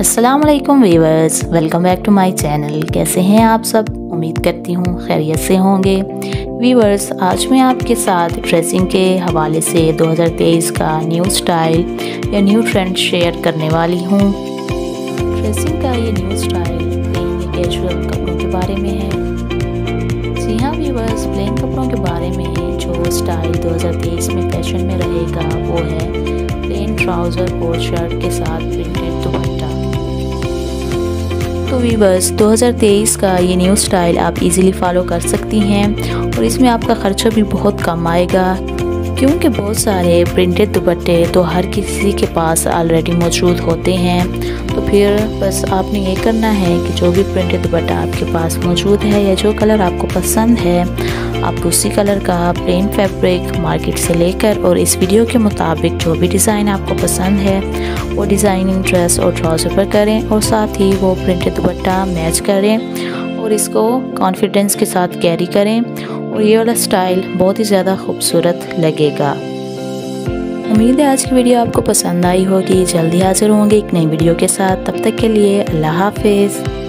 अस्सलामुअलैकुम viewers, welcome back to my channel. कैसे हैं आप सब? उम्मीद करती हूँ खैरियत से होंगे। व्यूअर्स, आज मैं आपके साथ ड्रेसिंग के हवाले से 2023 का न्यू स्टाइल या न्यू ट्रेंड शेयर करने वाली हूँ। ड्रेसिंग का ये न्यू स्टाइल प्लेन कैजुअल कपड़ों के बारे में है। जी हाँ व्यूअर्स, प्लेन कपड़ों के बारे में जो स्टाइल 2023 में फैशन में रहेगा वो है प्लेन ट्राउज़र और शर्ट के साथ प्रिंटेड दुपट्टा। तो व्यूअर्स, 2023 का ये न्यू स्टाइल आप इजीली फॉलो कर सकती हैं और इसमें आपका खर्चा भी बहुत कम आएगा, क्योंकि बहुत सारे प्रिंटेड दुपट्टे तो हर किसी के पास ऑलरेडी मौजूद होते हैं। तो फिर बस आपने ये करना है कि जो भी प्रिंटेड दुपट्टा आपके पास मौजूद है या जो कलर आपको पसंद है, आप उसी कलर का प्लेन फैब्रिक मार्केट से लेकर और इस वीडियो के मुताबिक जो भी डिज़ाइन आपको पसंद है वो डिज़ाइनिंग ड्रेस और ट्राउज़र पर करें और साथ ही वो प्रिंटेड दुपट्टा मैच करें और इसको कॉन्फिडेंस के साथ कैरी करें और ये वाला स्टाइल बहुत ही ज़्यादा खूबसूरत लगेगा। उम्मीद है आज की वीडियो आपको पसंद आई होगी। जल्दी हाजिर होंगे एक नई वीडियो के साथ, तब तक के लिए अल्लाह हाफिज़।